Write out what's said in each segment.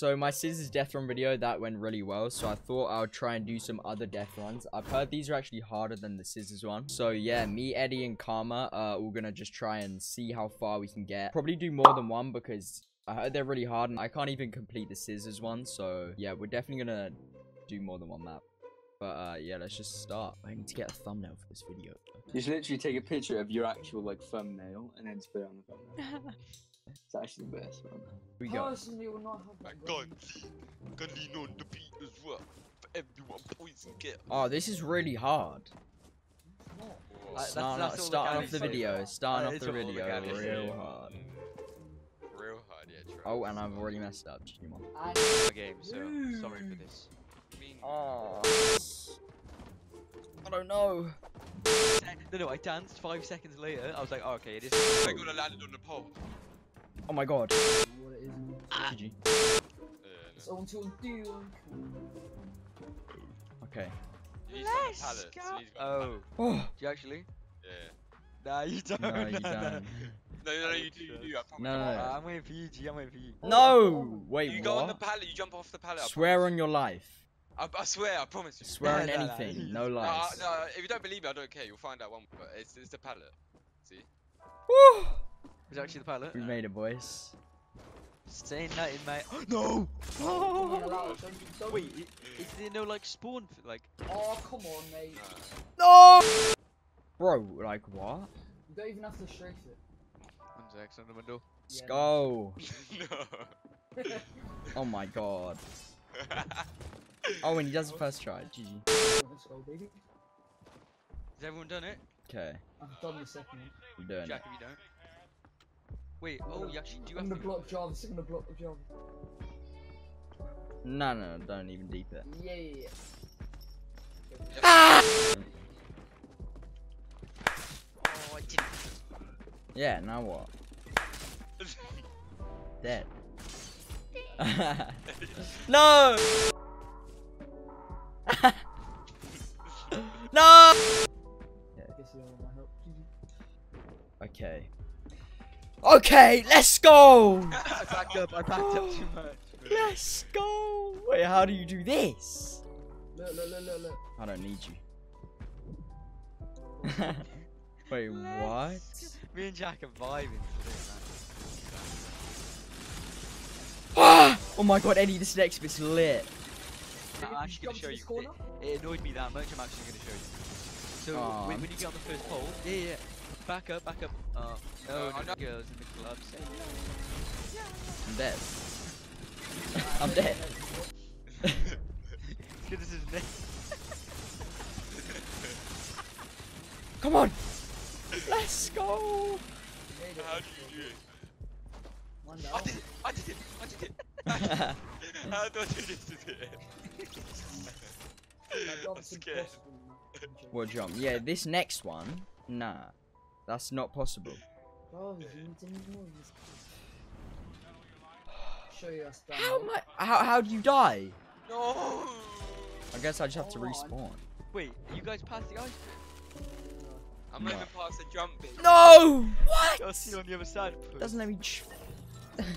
So my Cizzorz death run video, that went really well, so I thought I would try and do some other death runs. I've heard these are actually harder than the Cizzorz one. So yeah, me, Eddie, and Karma are all gonna just try and see how far we can get. Probably do more than one because I heard they're really hard and I can't even complete the Cizzorz one. So yeah, we're definitely gonna do more than one map. But yeah, let's just start. I need to get a thumbnail for this video. You should literally take a picture of your actual like thumbnail and then just put it on the thumbnail. It's actually the best one. We go. Personally, will not have that gun. Gun lean on the beat as well. For everyone, poison get. Oh, this is really hard. Starting off the video. Starting off the video. Real hard. Real hard, yeah. Travis. Oh, and I've already messed up. Game, so sorry for this. Oh. I don't know. No, I danced 5 seconds later. I was like, oh, okay, it is. I got landed on the pole. Oh my god. What it is. GG. No. Okay. Let's go. Oh. Oh. Do you actually? Yeah. Nah, you don't. No, you don't. No, you do. You do. No. I'm waiting for you, G. I'm waiting for you. No! Wait, you go on the pallet, you jump off the pallet. Swear on your life. I swear, I promise you. Swear on anything, no lies. No, if you don't believe me, I don't care. You'll find out one. But it's the pallet. See? Woo! Is it actually the pilot? We made it, boys. Saying that in my. No! Oh! Wait, is there no like spawn? Like. Oh, come on, mate. No! Bro, like what? You don't even have to shake it. I'm Jack's on the window. Let's go! No! Oh my god. Oh, and he does the first try. GG. Let's go, baby. Has everyone done it? Okay. I've done the second one. I'm doing it. Jack, if you don't. Wait, oh, you actually do have to. I'm gonna block Jarvis. No, don't even deep it. Yeah. Ah! Oh, I didn't. Yeah, now what? Dead. No! No! Okay. Okay, let's go! I backed up too much. Let's go! Wait, how do you do this? Look. I don't need you. Wait, what? Me and Jack are vibing today, man. Oh my god, Eddie, this next bit's lit. I'm actually gonna show you. It annoyed me that much, I'm actually gonna show you. So, when you get on the first pole, yeah. Back up. No, girls in the club. I'm dead. I'm dead. This is dead. Come on! Let's go! How do you do it? I did it! How do I do this today? I'm scared. Well, jump. Yeah, this next one. Nah. That's not possible. How do you die? No. I guess I just have to respawn. Wait, you guys passed the ice cream? I'm not even past the jumping. No! What? I'll see you on the other side. Please. Doesn't let me.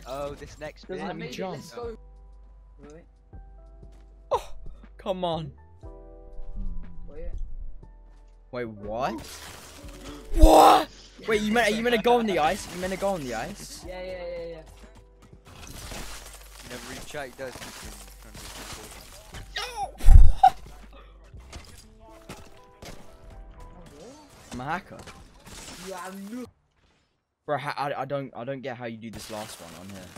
Oh, this next bit. Doesn't let me jump. Really? Oh, come on. Wait, what? What? Wait, you meant to go on the ice? You meant to go on the ice? Yeah. Never reach out, he does. No! I'm a hacker. Yeah, bro, I don't get how you do this last one on here.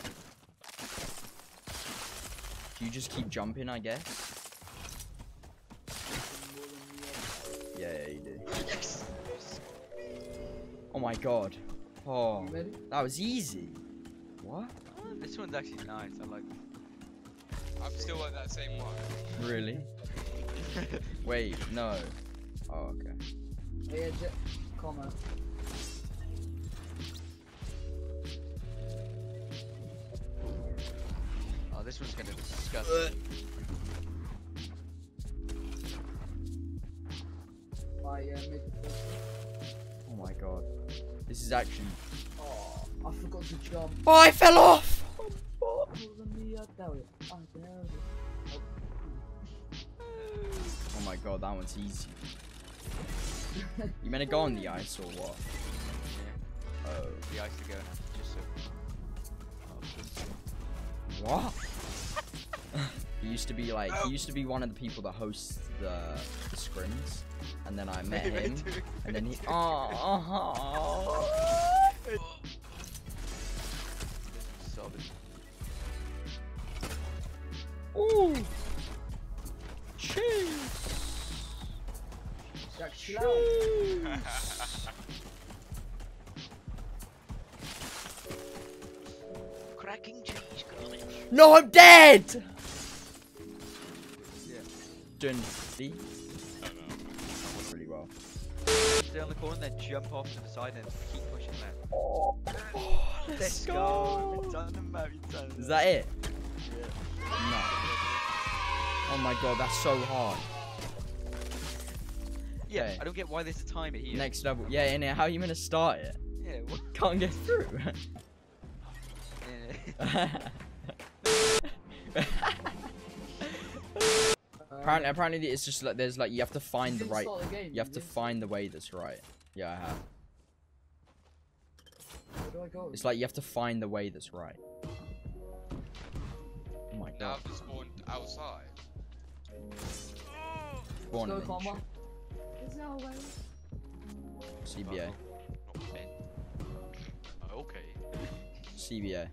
Do you just keep jumping, I guess? Yeah, you do. Yes. Oh my god. Oh, that was easy. What? Oh, this one's actually nice. I like it. I'm still at that same one. Really? Wait, no. Oh, okay. Hey, Karma. Oh, this one's gonna disgust me. Oh my god. This is actually. Oh, I forgot to jump. Oh, I fell off! Oh my god, that one's easy. You meant to go on the ice or what? Yeah. Oh. The ice to go now. Just so. What? He used to be like, he used to be one of the people that hosts the scrims, and then I met him, and then he. Ooh. Cheese. Cheese. Cracking cheese, girlie. No, I'm dead. Yeah. Done. See? I don't know. That went really well. Stay on the corner, then jump off to the side, and keep pushing that. Oh. Oh, let's go. Is that it? Yeah. No. Oh my god, that's so hard. Yeah, okay. I don't get why there's a timer here. Next level. Yeah, in it. How are you gonna start it? Yeah, what? Can't get through. Apparently, it's just like there's like you have to find the right. You have to find the way that's right. Yeah, I have. Where do I go? It's like you have to find the way that's right. Oh my god. Now I've just spawned outside. Spawn no Karma. There's no way. CBA. Not Ben. Oh, okay. CBA.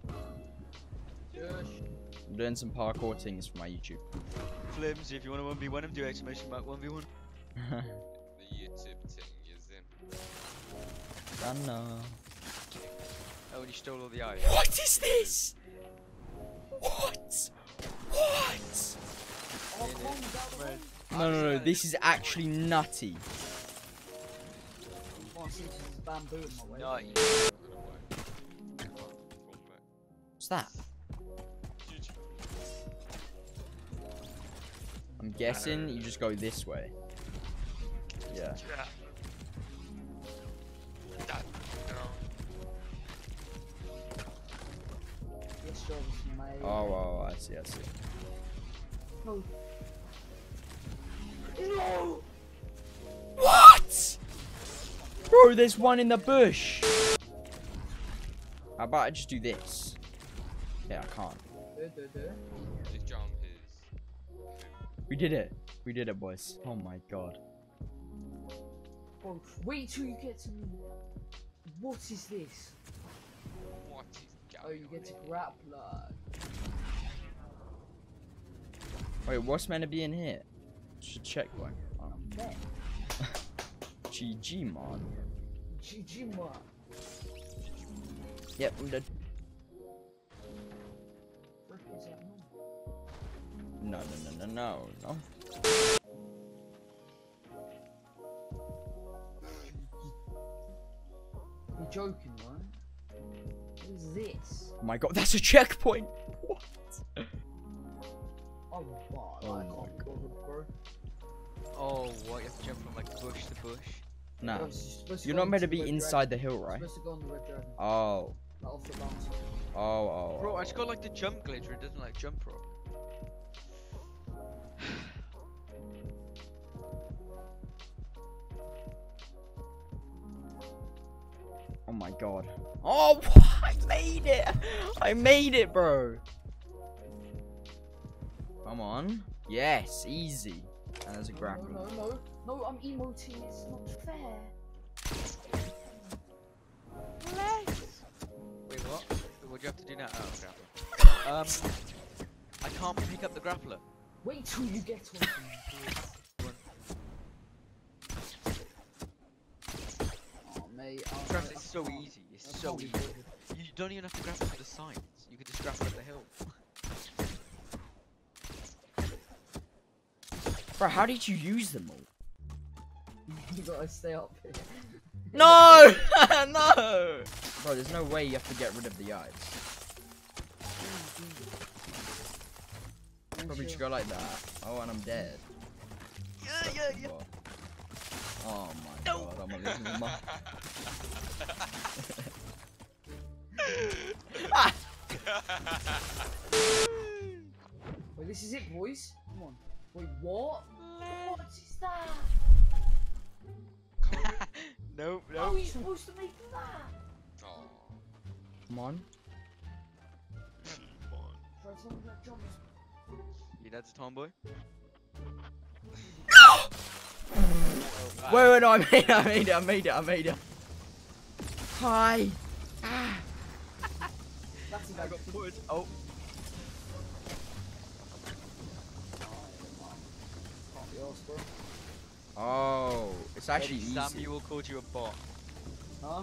I'm doing some parkour things for my YouTube. Flimsy, if you want to 1v1 him, do exclamation mark 1v1. The YouTube thing is in. Runner. Oh, and you stole all the iron. What is this? What? What? No, this is actually nutty. What's that? I'm guessing you just go this way. Yeah. Oh, I see, I see. Oh. No! What? Bro, there's one in the bush. How about I just do this? Yeah, I can't. We did it, boys. Oh my god. Oh, wait till you get to me. What is this? What is this? Oh, you get to grappler. Wait, what's meant to be in here? Should check one. GG man. GG man. Yep, I'm dead. No. You're joking, right? What is this? Oh my god, that's a checkpoint! What? Oh, wow, oh my god. Bro. Oh, what? You have to jump from like bush to bush? Nah. No, you're not meant to be inside the hill, right? Oh. Like, off the mountain. Oh. Bro, I just got like the jump glitch where it doesn't like jump properly. Oh my god. Oh, I made it! I made it, bro! Come on. Yes, easy. And there's a grapple. No, I'm emoting. It's not fair. Relax. Wait, what? What do you have to do now? Oh, grapple. I can't pick up the grappler. Wait till you get one. Oh, mate. Grapple is so easy. It's so easy. You don't even have to grapple to the sides. You can just grapple at the hill. Bro, how did you use them all? You gotta stay up here. No! No! Bro, there's no way you have to get rid of the eyes. Probably should go like that. Oh, and I'm dead. Yeah. Oh my god, I'm gonna lose my mind. This is it, boys. Come on. Wait, what? What is that? Nope, nope. How are you supposed to make that? Oh. Come on. Come on. Try something like John's. You dad's a tomboy? No! Wait, no, I made it. Hi. Ah. That's I got put. Oh. Oh, it's actually easy. Samuel called you a bot. Huh?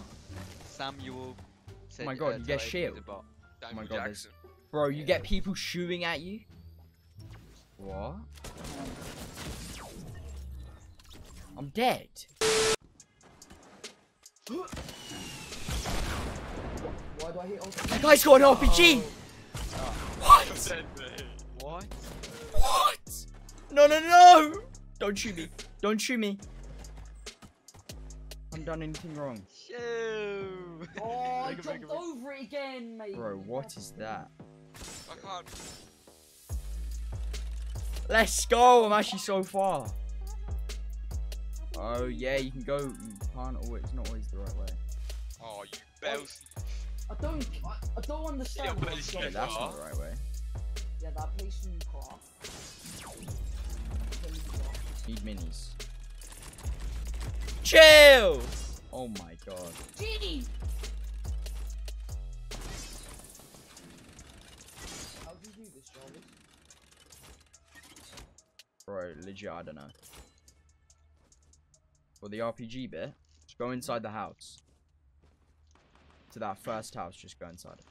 Samuel said, oh my god, you get shit. Oh my god, bro, you get people shooting at you? What? I'm dead. Why do I hit RPG? That guy's got an RPG! Oh. What? What? What? No, no, no! Don't shoot me. Don't shoot me. I haven't done anything wrong. Shoot. Oh, I jumped over it again, mate. Bro, what is that? I can't. Let's go. I'm actually so far. Oh, yeah, you can go. You can't always. It's not always the right way. Oh, you bells. I don't understand. Yeah, that's not the right way. Yeah, that place in your car. Need minis. Chill! Oh my god. Genie! How do you do this, Jarvis? Bro, legit, I don't know. For the RPG bit, just go inside the house. To that first house, just go inside it.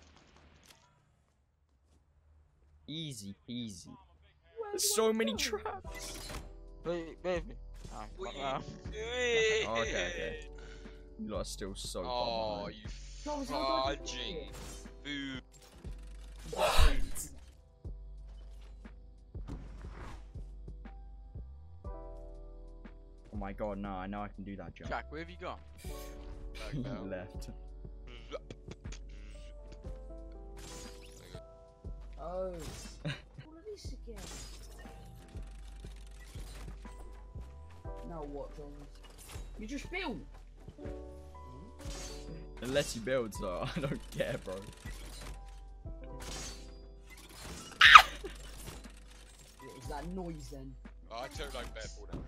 Easy peasy. There's so many traps. Baby. Oh, okay. You lot are still so dumb. Oh, you fudging food. What? Oh my god, no, I know I can do that jump. Jack, where have you gone? He left. Oh. What are these again? Now what, Jones? You just build! Unless you build, so I don't care, bro. What was that noise then? Oh, I don't like bad ball damage.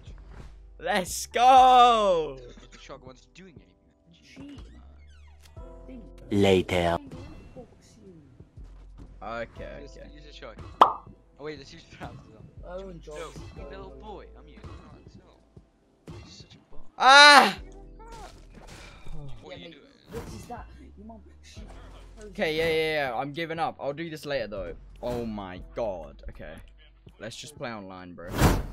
Let's go! The shark one's doing anything. Later. Okay, okay. Use a shark. Oh, wait, let's use traps as well. Oh, and Jones. You little boy, I'm you. Ah! What are you doing? What is that? Your mom, she... Okay, yeah, I'm giving up. I'll do this later, though. Oh my god. Okay. Let's just play online, bro.